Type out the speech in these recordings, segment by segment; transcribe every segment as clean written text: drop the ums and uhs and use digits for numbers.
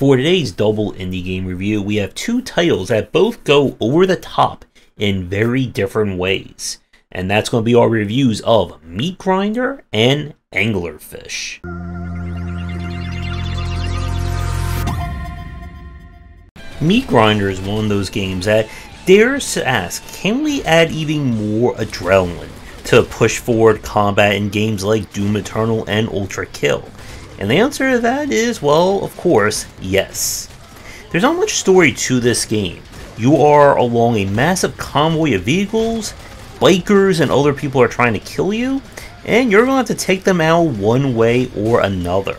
For today's double indie game review, we have two titles that both go over the top in very different ways. And that's going to be our reviews of Meatgrinder and Anglerfish. Meatgrinder is one of those games that dares to ask, can we add even more adrenaline to push forward combat in games like Doom Eternal and Ultra Kill? And the answer to that is, well, of course, yes. There's not much story to this game. You are along a massive convoy of vehicles, bikers and other people are trying to kill you, and you're going to have to take them out one way or another.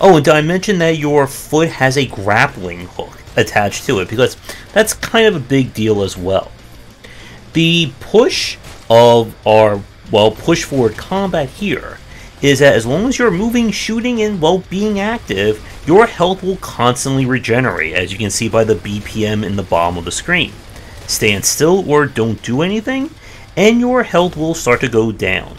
Oh, and did I mention that your foot has a grappling hook attached to it, because that's kind of a big deal as well. The push of our, well, push forward combat here is that as long as you're moving, shooting, and, well, being active, your health will constantly regenerate, as you can see by the BPM in the bottom of the screen. Stand still or don't do anything, and your health will start to go down.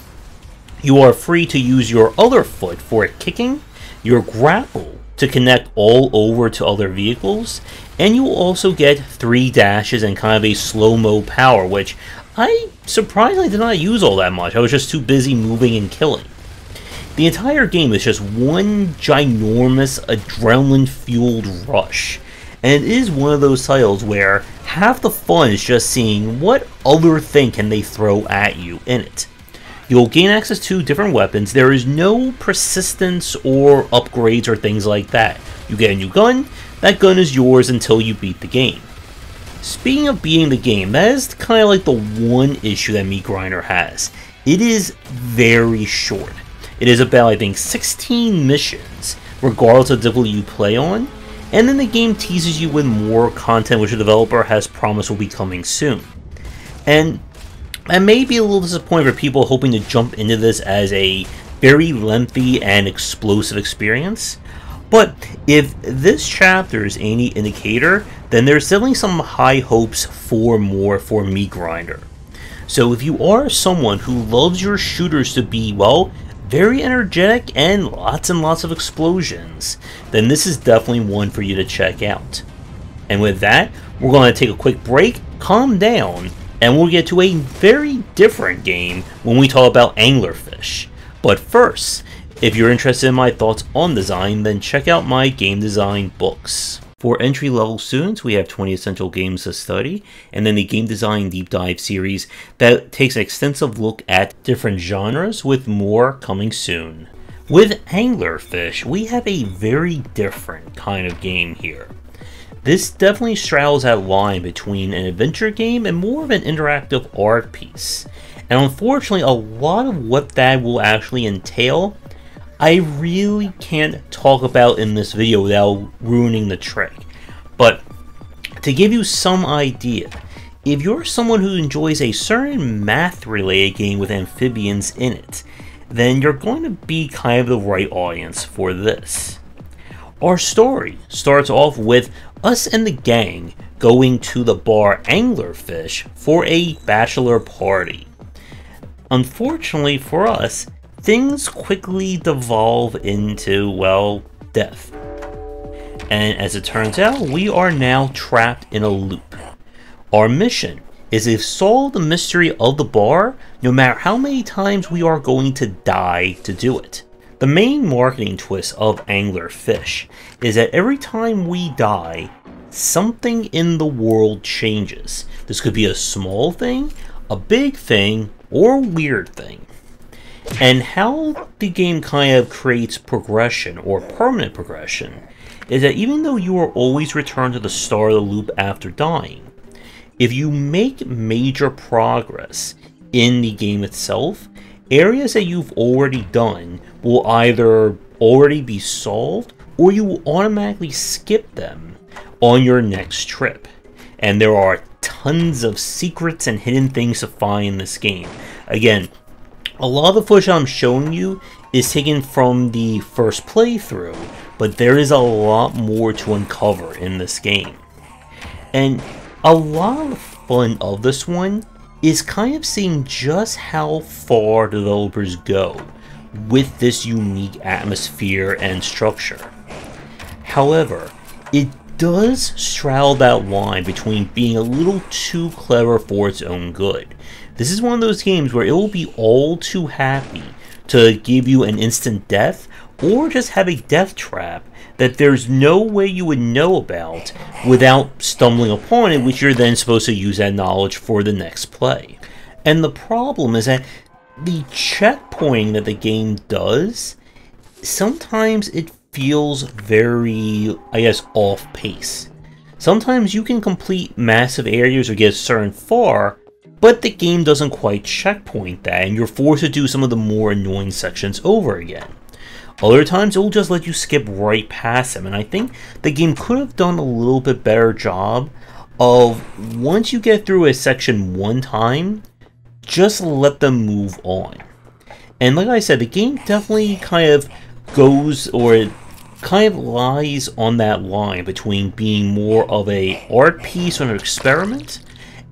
You are free to use your other foot for kicking, your grapple to connect all over to other vehicles, and you will also get 3 dashes and kind of a slow-mo power, which I surprisingly did not use all that much. I was just too busy moving and killing. The entire game is just one ginormous adrenaline-fueled rush, and it is one of those titles where half the fun is just seeing what other thing can they throw at you in it. You'll gain access to different weapons. There is no persistence or upgrades or things like that. You get a new gun, that gun is yours until you beat the game. Speaking of beating the game, that is kind of like the one issue that Meatgrinder has. It is very short. It is about, I think, 16 missions, regardless of difficulty you play on, and then the game teases you with more content, which the developer has promised will be coming soon. And I may be a little disappointed for people hoping to jump into this as a very lengthy and explosive experience, but if this chapter is any indicator, then there's definitely some high hopes for more for Meatgrinder. So if you are someone who loves your shooters to be, well, very energetic and lots of explosions, then this is definitely one for you to check out. And with that, we're going to take a quick break, calm down, and we'll get to a very different game when we talk about Anglerfish. But first, if you're interested in my thoughts on design, then check out my game design books. For entry-level students, we have 20 Essential Games to Study, and then the Game Design Deep Dive series that takes an extensive look at different genres, with more coming soon. With Anglerfish, we have a very different kind of game here. This definitely straddles that line between an adventure game and more of an interactive art piece. And unfortunately, a lot of what that will actually entail I really can't talk about in this video without ruining the trick. But to give you some idea, if you're someone who enjoys a certain math-related game with amphibians in it, then you're going to be kind of the right audience for this. Our story starts off with us and the gang going to the bar Anglerfish for a bachelor party. Unfortunately for us, things quickly devolve into, well, death. And as it turns out, we are now trapped in a loop. Our mission is to solve the mystery of the bar, no matter how many times we are going to die to do it. The main marketing twist of Anglerfish is that every time we die, something in the world changes. This could be a small thing, a big thing, or a weird thing. And how the game kind of creates progression, or permanent progression, is that even though you are always returned to the start of the loop after dying, if you make major progress in the game itself, areas that you've already done will either already be solved, or you will automatically skip them on your next trip. And there are tons of secrets and hidden things to find in this game. Again, a lot of the footage I'm showing you is taken from the first playthrough, but there is a lot more to uncover in this game. And a lot of the fun of this one is kind of seeing just how far developers go with this unique atmosphere and structure. However, It does straddle that line between being a little too clever for its own good. This is one of those games where it will be all too happy to give you an instant death, or just have a death trap that there's no way you would know about without stumbling upon it, which you're then supposed to use that knowledge for the next play. And the problem is that the checkpointing that the game does, sometimes it feels very, I guess, off pace. Sometimes you can complete massive areas or get certain far, but the game doesn't quite checkpoint that, and you're forced to do some of the more annoying sections over again. Other times, it will just let you skip right past them, and I think the game could have done a little bit better job of, once you get through a section one time, just let them move on. And like I said, the game definitely kind of goes, or it kind of lies on that line between being more of a art piece or an experiment,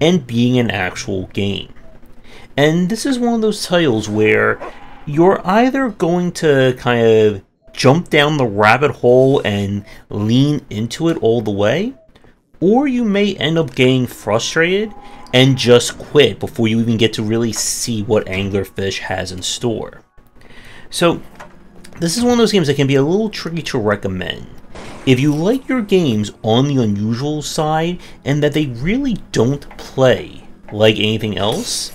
and being an actual game. And this is one of those titles where you're either going to kind of jump down the rabbit hole and lean into it all the way, or you may end up getting frustrated and just quit before you even get to really see what Anglerfish has in store. So this is one of those games that can be a little tricky to recommend. If you like your games on the unusual side and that they really don't play like anything else,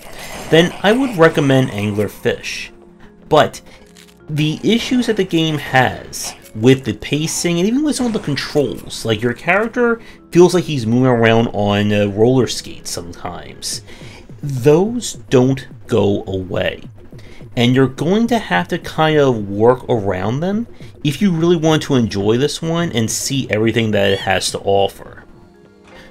then I would recommend Anglerfish. But the issues that the game has with the pacing and even with some of the controls, like your character feels like he's moving around on roller skates sometimes, those don't go away. And you're going to have to kind of work around them if you really want to enjoy this one and see everything that it has to offer.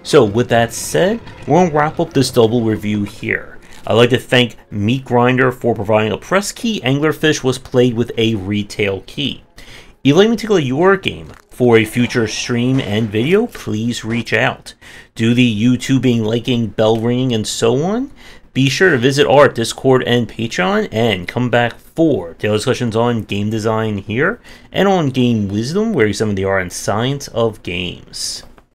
So with that said, we're going to wrap up this double review here. I'd like to thank Meatgrinder for providing a press key. Anglerfish was played with a retail key. If you'd like me to take your game for a future stream and video, please reach out. Do the YouTubing, liking, bell ringing, and so on. Be sure to visit our Discord and Patreon, and come back for daily discussions on game design here, and on Game Wisdom, where you summon the art and science of games.